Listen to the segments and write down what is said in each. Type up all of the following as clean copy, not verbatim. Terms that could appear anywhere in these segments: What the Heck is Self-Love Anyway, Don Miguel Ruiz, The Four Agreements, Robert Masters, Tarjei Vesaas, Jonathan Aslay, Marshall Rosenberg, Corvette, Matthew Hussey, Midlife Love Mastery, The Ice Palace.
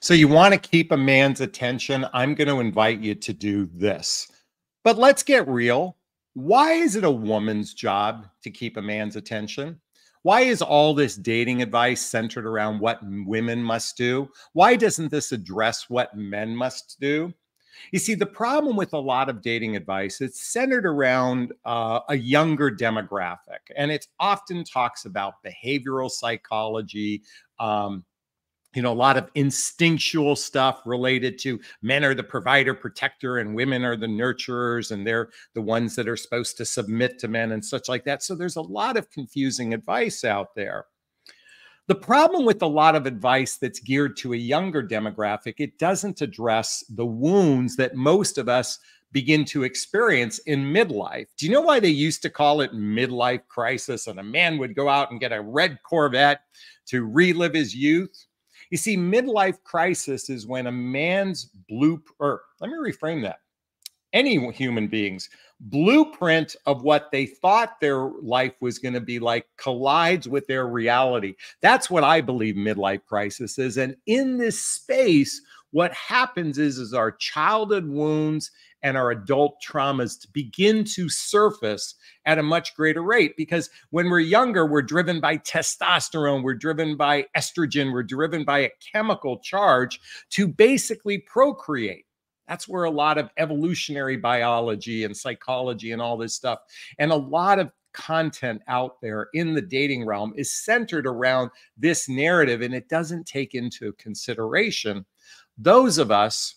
So you want to keep a man's attention. I'm going to invite you to do this. But let's get real. Why is it a woman's job to keep a man's attention? Why is all this dating advice centered around what women must do? Why doesn't this address what men must do? You see, the problem with a lot of dating advice, it's centered around a younger demographic, and it often talks about behavioral psychology, you know, a lot of instinctual stuff related to men are the provider, protector, and women are the nurturers, and they're the ones that are supposed to submit to men and such like that. So there's a lot of confusing advice out there. The problem with a lot of advice that's geared to a younger demographic, it doesn't address the wounds that most of us begin to experience in midlife. Do you know why they used to call it midlife crisis? And a man would go out and get a red Corvette to relive his youth. You see, midlife crisis is when a man's blueprint, or let me reframe that, any human being's blueprint of what they thought their life was going to be like collides with their reality. That's what I believe midlife crisis is. And in this space, what happens is our childhood wounds and our adult traumas begin to surface at a much greater rate, because when we're younger, we're driven by testosterone, we're driven by estrogen, we're driven by a chemical charge to basically procreate. That's where a lot of evolutionary biology and psychology and all this stuff, and a lot of content out there in the dating realm is centered around this narrative, and it doesn't take into consideration those of us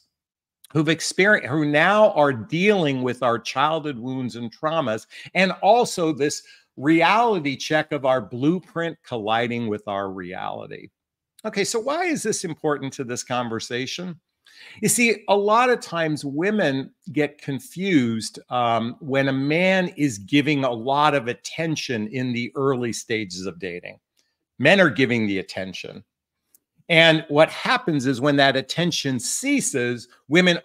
who've experienced, who now are dealing with our childhood wounds and traumas, and also this reality check of our blueprint colliding with our reality. Okay, so why is this important to this conversation? You see, a lot of times women get confused when a man is giving a lot of attention in the early stages of dating. Men are giving the attention. And what happens is when that attention ceases, women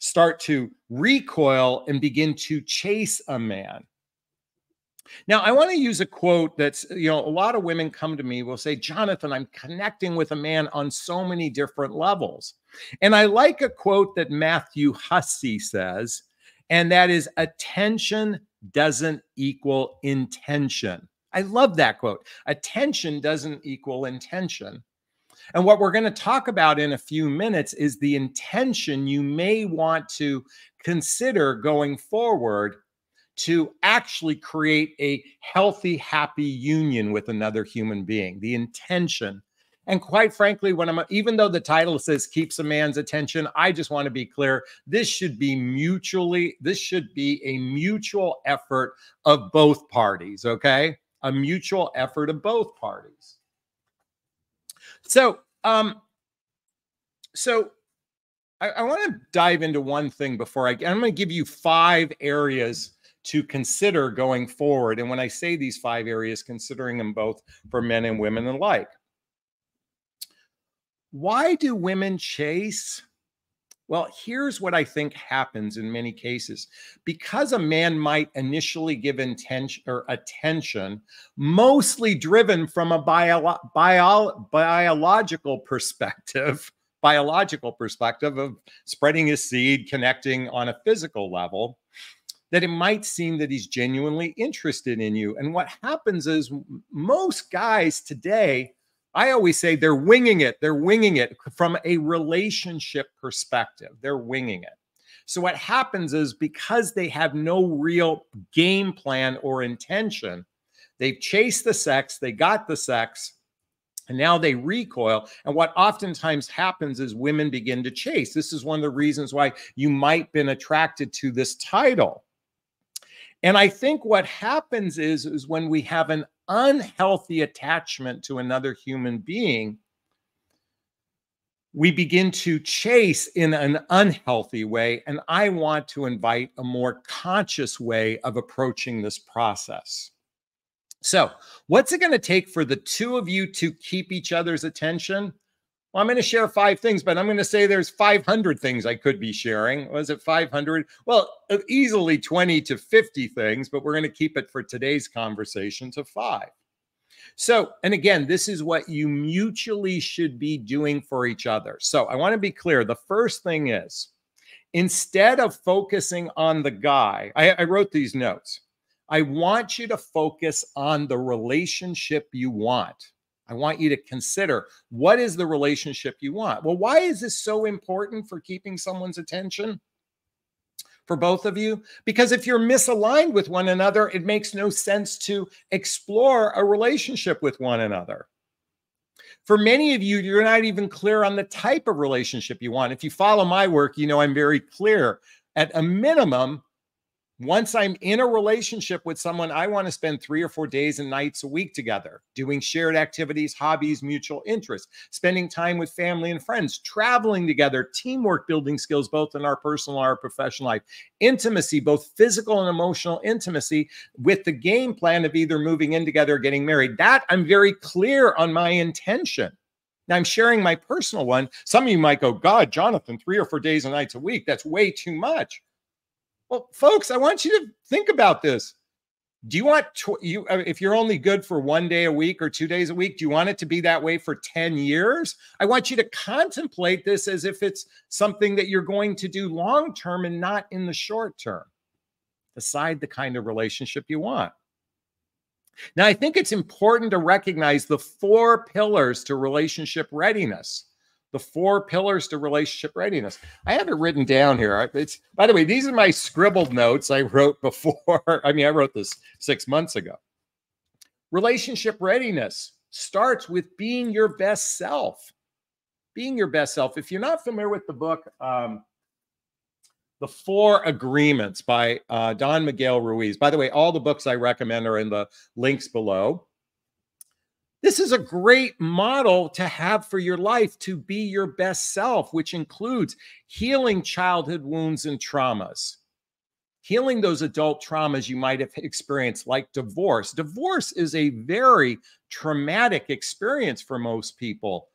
start to recoil and begin to chase a man. Now, I want to use a quote that's, you know, a lot of women come to me will say, Jonathan, I'm connecting with a man on so many different levels. And I like a quote that Matthew Hussey says, and that is, attention doesn't equal intention. I love that quote. Attention doesn't equal intention. And what we're going to talk about in a few minutes is the intention you may want to consider going forward to actually create a healthy, happy union with another human being, the intention. And quite frankly, when I'm, even though the title says keeps a man's attention, I just want to be clear, this should be a mutual effort of both parties, okay? A mutual effort of both parties. So, I want to dive into one thing before I'm going to give you 5 areas to consider going forward. And when I say these 5 areas, considering them both for men and women alike. Why do women chase? Well, here's what I think happens in many cases. Because a man might initially give attention, mostly driven from a biological perspective of spreading his seed, connecting on a physical level, that it might seem that he's genuinely interested in you. And what happens is most guys today, I always say they're winging it. They're winging it from a relationship perspective. They're winging it. So what happens is because they have no real game plan or intention, they've chased the sex, they got the sex, and now they recoil. And what oftentimes happens is women begin to chase. This is one of the reasons why you might have been attracted to this title. And I think what happens is when we have an unhealthy attachment to another human being, we begin to chase in an unhealthy way. And I want to invite a more conscious way of approaching this process. So what's it going to take for the two of you to keep each other's attention? Well, I'm going to share 5 things, but I'm going to say there's 500 things I could be sharing. Was it 500? Well, easily 20 to 50 things, but we're going to keep it for today's conversation to 5. So, and again, this is what you mutually should be doing for each other. So I want to be clear. The first thing is, instead of focusing on the guy, I wrote these notes. I want you to focus on the relationship you want. I want you to consider, what is the relationship you want? Well, why is this so important for keeping someone's attention for both of you? Because if you're misaligned with one another, it makes no sense to explore a relationship with one another. For many of you, you're not even clear on the type of relationship you want. If you follow my work, you know I'm very clear. At a minimum, once I'm in a relationship with someone, I want to spend 3 or 4 days and nights a week together, doing shared activities, hobbies, mutual interests, spending time with family and friends, traveling together, teamwork building skills, both in our personal and our professional life, intimacy, both physical and emotional intimacy, with the game plan of either moving in together or getting married. That I'm very clear on my intention. Now, I'm sharing my personal one. Some of you might go, God, Jonathan, 3 or 4 days and nights a week, that's way too much. Well, folks, I want you to think about this. Do you want, if you're only good for 1 day a week or 2 days a week, do you want it to be that way for 10 years? I want you to contemplate this as if it's something that you're going to do long-term and not in the short term. Decide the kind of relationship you want. Now, I think it's important to recognize the 4 pillars to relationship readiness. The 4 pillars to relationship readiness. I have it written down here. It's, by the way, these are my scribbled notes I wrote before. I mean, I wrote this 6 months ago. Relationship readiness starts with being your best self. Being your best self. If you're not familiar with the book, The Four Agreements by Don Miguel Ruiz. By the way, all the books I recommend are in the links below. This is a great model to have for your life, to be your best self, which includes healing childhood wounds and traumas, healing those adult traumas you might have experienced, like divorce. Divorce is a very traumatic experience for most people.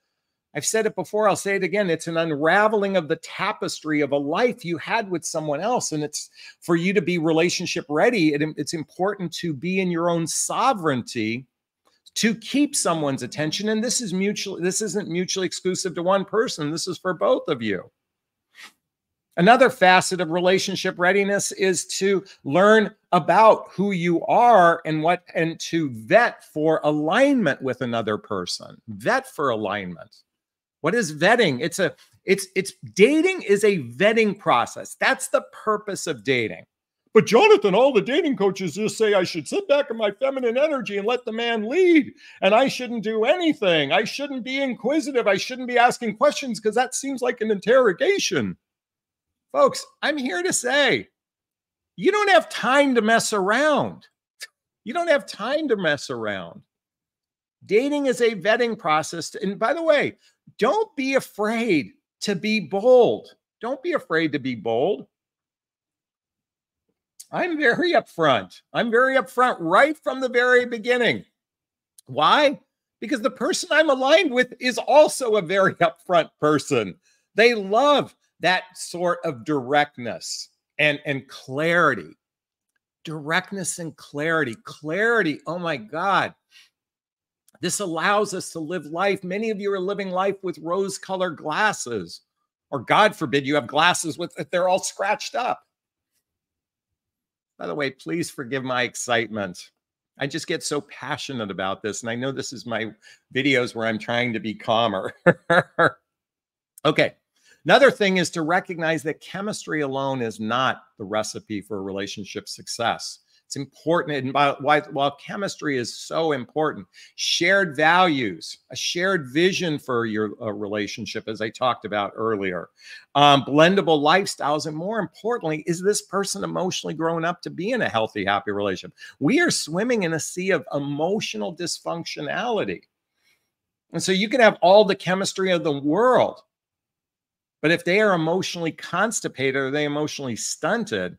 I've said it before, I'll say it again. It's an unraveling of the tapestry of a life you had with someone else. And it's for you to be relationship ready. It's important to be in your own sovereignty to keep someone's attention. And this is mutual. This isn't mutually exclusive to one person. This is for both of you. Another facet of relationship readiness is to learn about who you are and what, and to vet for alignment with another person. Vet for alignment. What is vetting? It's dating is a vetting process. That's the purpose of dating. But Jonathan, all the dating coaches just say I should sit back in my feminine energy and let the man lead. And I shouldn't do anything. I shouldn't be inquisitive. I shouldn't be asking questions because that seems like an interrogation. Folks, I'm here to say, you don't have time to mess around. You don't have time to mess around. Dating is a vetting process. And by the way, don't be afraid to be bold. Don't be afraid to be bold. I'm very upfront. I'm very upfront right from the very beginning. Why? Because the person I'm aligned with is also a very upfront person. They love that sort of directness and clarity. Directness and clarity. Clarity, oh my God. This allows us to live life. Many of you are living life with rose-colored glasses. Or God forbid you have glasses with they're all scratched up. By the way, please forgive my excitement. I just get so passionate about this. And I know this is my videos where I'm trying to be calmer. Okay. Another thing is to recognize that chemistry alone is not the recipe for relationship success. It's important. And while chemistry is so important, shared values, a shared vision for your relationship, as I talked about earlier, blendable lifestyles, and more importantly, is this person emotionally grown up to be in a healthy, happy relationship? We are swimming in a sea of emotional dysfunctionality. And so you can have all the chemistry of the world, but if they are emotionally constipated or they emotionally stunted,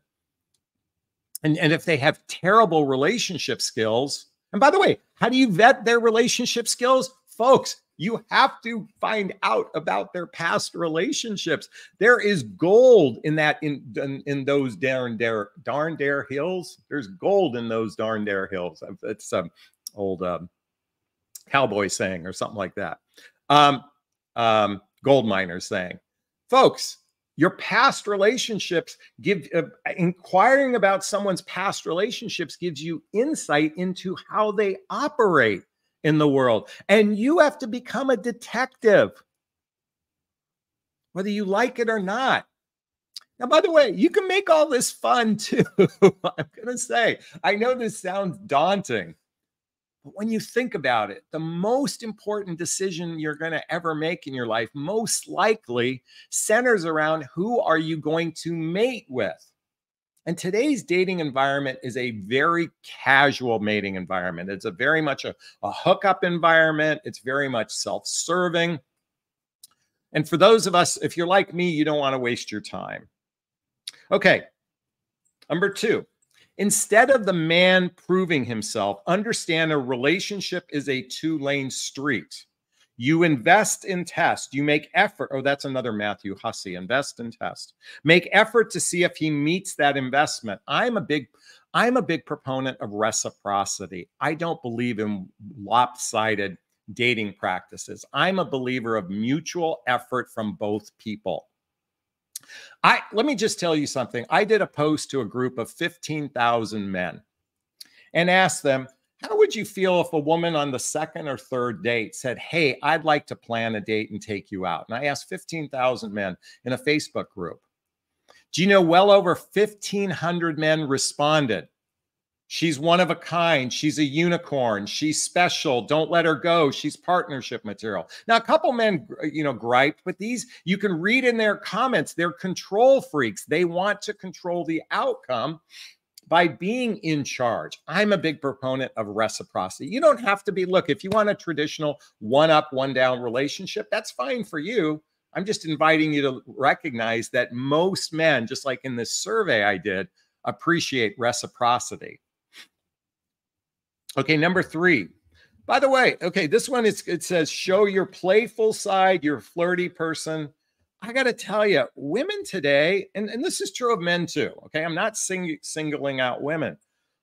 and if they have terrible relationship skills, and by the way, how do you vet their relationship skills? Folks, you have to find out about their past relationships. There is gold in that, in those darn dare hills. There's gold in those darn dare hills. That's some old cowboy saying or something like that. Gold miner saying, folks, your past relationships give, inquiring about someone's past relationships gives you insight into how they operate in the world. And you have to become a detective, whether you like it or not. Now, by the way, you can make all this fun too. I'm going to say, I know this sounds daunting, but when you think about it, the most important decision you're going to ever make in your life most likely centers around who are you going to mate with. And today's dating environment is a very casual mating environment. It's a very much a hookup environment. It's very much self-serving. And for those of us, if you're like me, you don't want to waste your time. Okay, number two. Instead of the man proving himself, understand a relationship is a two-lane street. You invest in test. You make effort. Oh, that's another Matthew Hussey. Invest and test. Make effort to see if he meets that investment. I'm a big proponent of reciprocity. I don't believe in lopsided dating practices. I'm a believer of mutual effort from both people. Let me just tell you something. I did a post to a group of 15,000 men and asked them, how would you feel if a woman on the second or third date said, hey, I'd like to plan a date and take you out? And I asked 15,000 men in a Facebook group. Do you know well over 1,500 men responded? She's one of a kind. She's a unicorn. She's special. Don't let her go. She's partnership material. Now, a couple men, you know, griped, but these, you can read in their comments, they're control freaks. They want to control the outcome by being in charge. I'm a big proponent of reciprocity. You don't have to be, look, if you want a traditional one up, one down relationship, that's fine for you. I'm just inviting you to recognize that most men, just like in this survey I did, appreciate reciprocity. Okay, number three. By the way, okay, this one is, it says, show your playful side, your flirty person. I got to tell you, women today, and this is true of men too, okay? I'm not singling out women.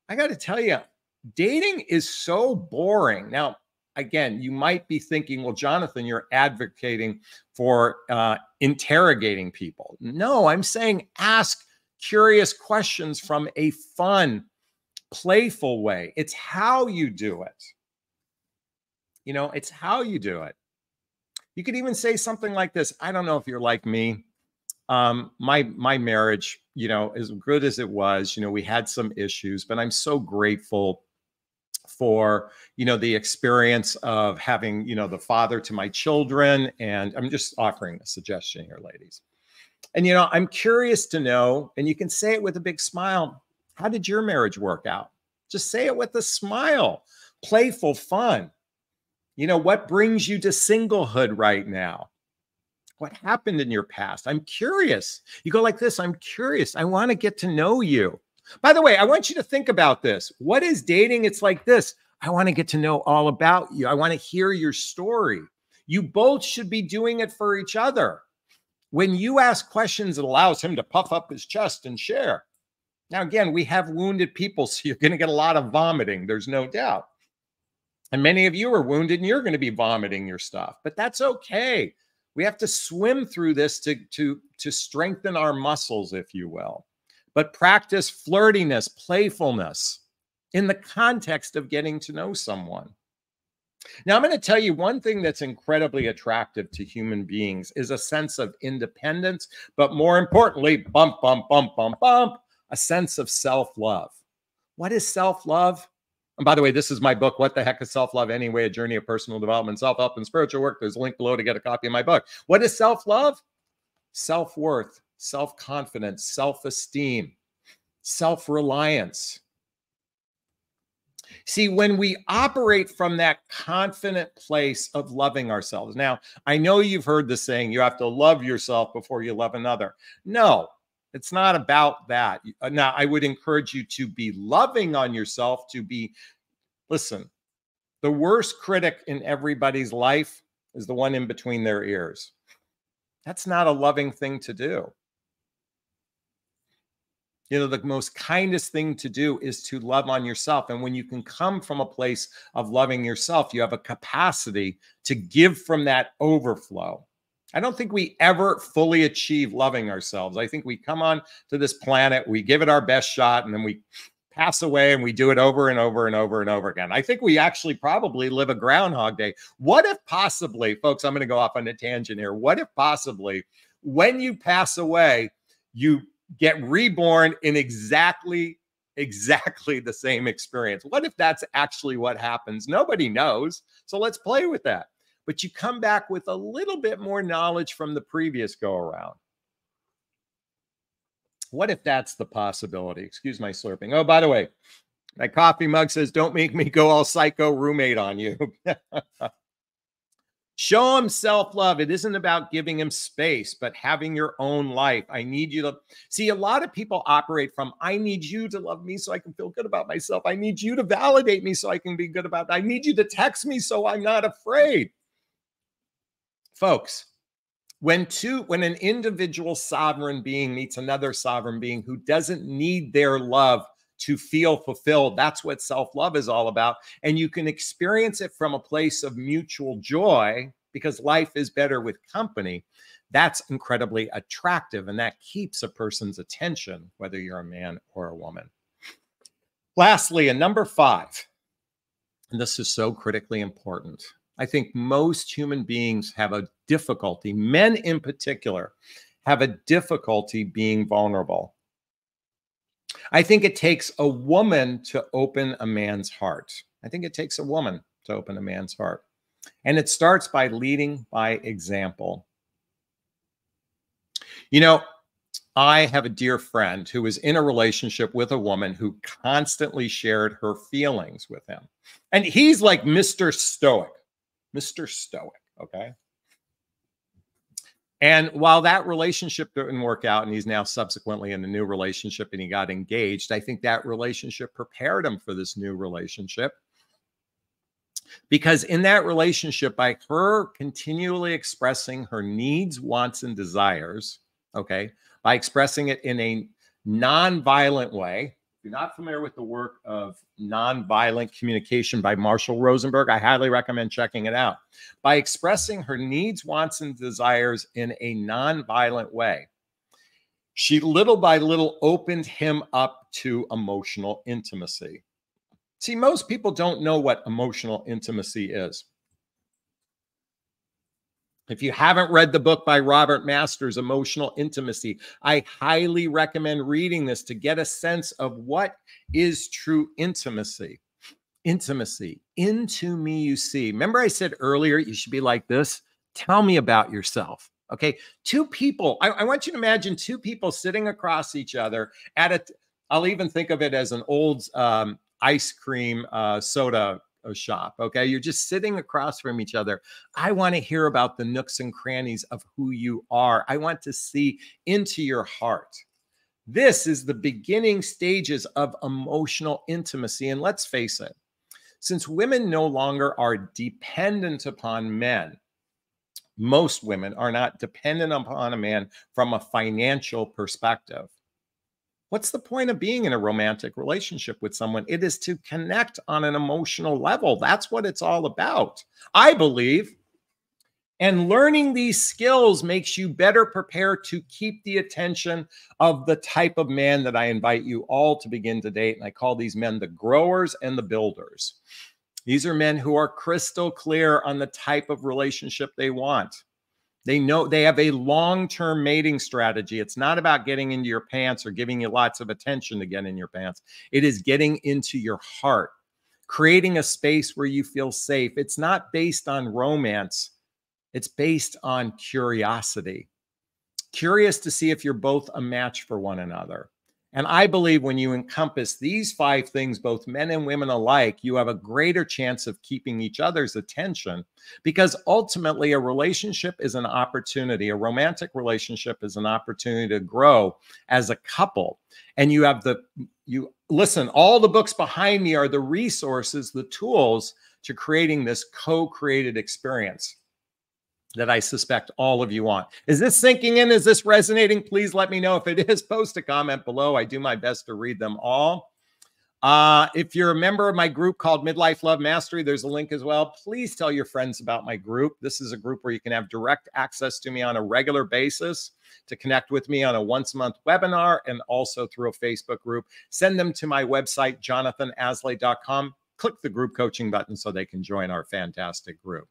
I got to tell you, dating is so boring. Now, again, you might be thinking, well, Jonathan, you're advocating for interrogating people. No, I'm saying ask curious questions from a fun, playful way. It's how you do it. You know, it's how you do it. You could even say something like this. I don't know if you're like me. My marriage, you know, as good as it was, you know, we had some issues, but I'm so grateful for, you know, the experience of having, you know, the father to my children. And I'm just offering a suggestion here, ladies. And, you know, I'm curious to know, and you can say it with a big smile. How did your marriage work out? Just say it with a smile, playful, fun. You know, what brings you to singlehood right now? What happened in your past? I'm curious. You go like this, I'm curious. I want to get to know you. By the way, I want you to think about this. What is dating? It's like this. I want to get to know all about you. I want to hear your story. You both should be doing it for each other. When you ask questions, it allows him to puff up his chest and share. Now, again, we have wounded people, so you're going to get a lot of vomiting. There's no doubt. And many of you are wounded and you're going to be vomiting your stuff, but that's okay. We have to swim through this to strengthen our muscles, if you will. But practice flirtiness, playfulness in the context of getting to know someone. Now, I'm going to tell you one thing that's incredibly attractive to human beings is a sense of independence, but more importantly, bump, bump, bump, bump, bump, a sense of self-love. What is self-love? And by the way, this is my book, What the Heck is Self-Love Anyway? A Journey of Personal Development, Self-Help, and Spiritual Work. There's a link below to get a copy of my book. What is self-love? Self-worth, self-confidence, self-esteem, self-reliance. See, when we operate from that confident place of loving ourselves. Now, I know you've heard the saying, you have to love yourself before you love another. No. It's not about that. Now, I would encourage you to be loving on yourself, to be, listen, the worst critic in everybody's life is the one in between their ears. That's not a loving thing to do. You know, the most kindest thing to do is to love on yourself. And when you can come from a place of loving yourself, you have a capacity to give from that overflow. I don't think we ever fully achieve loving ourselves. I think we come on to this planet, we give it our best shot, and then we pass away and we do it over and over and over and over again. I think we actually probably live a Groundhog Day. What if possibly, folks, I'm going to go off on a tangent here. What if possibly when you pass away, you get reborn in exactly the same experience? What if that's actually what happens? Nobody knows. So let's play with that. But you come back with a little bit more knowledge from the previous go around. What if that's the possibility? Excuse my slurping. Oh, by the way, my coffee mug says, don't make me go all psycho roommate on you. Show him self-love. It isn't about giving him space, but having your own life. I need you to see. A lot of people operate from, I need you to love me so I can feel good about myself. I need you to validate me so I can be good about it. I need you to text me so I'm not afraid. Folks, when an individual sovereign being meets another sovereign being who doesn't need their love to feel fulfilled, that's what self-love is all about. And you can experience it from a place of mutual joy because life is better with company. That's incredibly attractive. And that keeps a person's attention, whether you're a man or a woman. Lastly, and number 5, and this is so critically important. I think most human beings have a difficulty, men in particular, have a difficulty being vulnerable. I think it takes a woman to open a man's heart. I think it takes a woman to open a man's heart. And it starts by leading by example. You know, I have a dear friend who was in a relationship with a woman who constantly shared her feelings with him. And he's like Mr. Stoic. Mr. Stoic, okay? And while that relationship didn't work out and he's now subsequently in a new relationship and he got engaged, I think that relationship prepared him for this new relationship. Because in that relationship, by her continually expressing her needs, wants, and desires, okay, by expressing it in a nonviolent way. If you're not familiar with the work of nonviolent communication by Marshall Rosenberg, I highly recommend checking it out. By expressing her needs, wants, and desires in a nonviolent way, she little by little opened him up to emotional intimacy. See, most people don't know what emotional intimacy is. If you haven't read the book by Robert Masters, Emotional Intimacy, I highly recommend reading this to get a sense of what is true intimacy. Intimacy, into me you see. Remember I said earlier, you should be like this? Tell me about yourself, okay? Two people, I want you to imagine two people sitting across each other at a, I'll even think of it as an old ice cream soda shop, okay? You're just sitting across from each other. I want to hear about the nooks and crannies of who you are. I want to see into your heart. This is the beginning stages of emotional intimacy. And let's face it, since women no longer are dependent upon men, most women are not dependent upon a man from a financial perspective. What's the point of being in a romantic relationship with someone? It is to connect on an emotional level. That's what it's all about, I believe. And learning these skills makes you better prepared to keep the attention of the type of man that I invite you all to begin to date. And I call these men the growers and the builders. These are men who are crystal clear on the type of relationship they want. They know they have a long-term mating strategy. It's not about getting into your pants or giving you lots of attention to get in your pants. It is getting into your heart, creating a space where you feel safe. It's not based on romance. It's based on curiosity. Curious to see if you're both a match for one another. And I believe when you encompass these 5 things, both men and women alike, you have a greater chance of keeping each other's attention because ultimately a relationship is an opportunity. A romantic relationship is an opportunity to grow as a couple. And you have listen, all the books behind me are the resources, the tools to creating this co-created experience. that I suspect all of you want. Is this sinking in? Is this resonating? Please let me know. If it is, post a comment below. I do my best to read them all. If you're a member of my group called Midlife Love Mastery, there's a link as well. Please tell your friends about my group. This is a group where you can have direct access to me on a regular basis, to connect with me on a once-a-month webinar, and also through a Facebook group. Send them to my website, jonathanaslay.com. Click the group coaching button so they can join our fantastic group.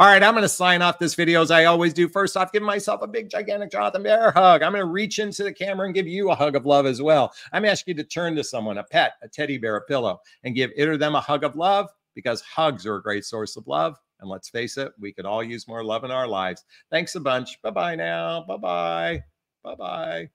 All right, I'm going to sign off this video as I always do. First off, give myself a big, gigantic Jonathan Bear hug. I'm going to reach into the camera and give you a hug of love as well. I'm asking you to turn to someone, a pet, a teddy bear, a pillow, and give it or them a hug of love, because hugs are a great source of love. And let's face it, we could all use more love in our lives. Thanks a bunch. Bye-bye now. Bye-bye. Bye-bye.